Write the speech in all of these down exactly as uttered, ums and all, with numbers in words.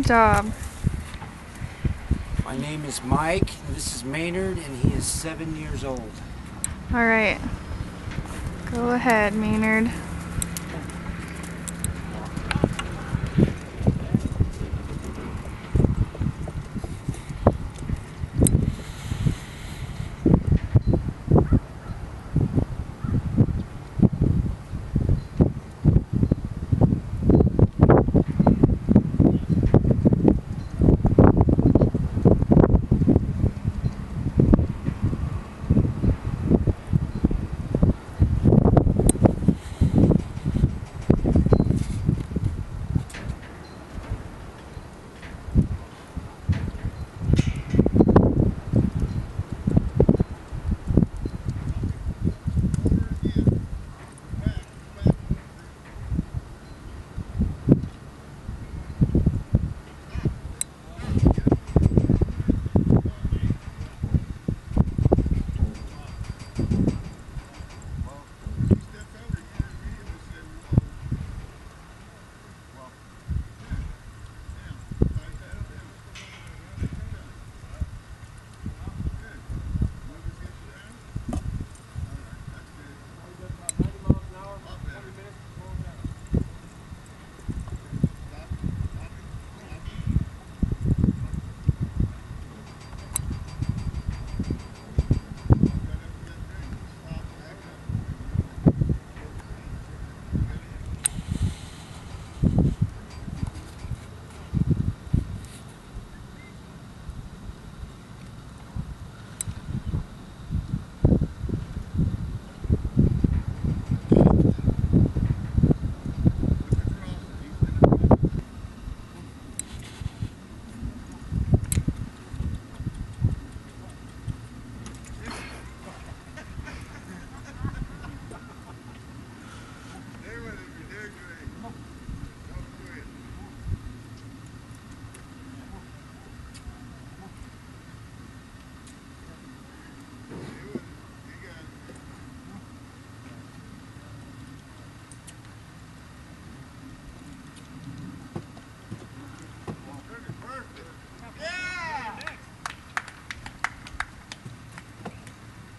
Excellent job. My name is Mike, and this is Maynard, and he is seven years old. All right. Go ahead, Maynard.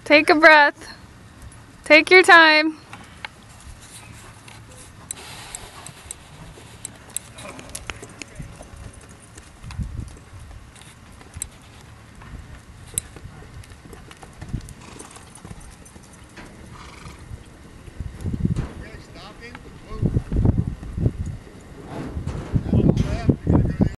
Take a breath. Take your time.